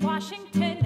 in Washington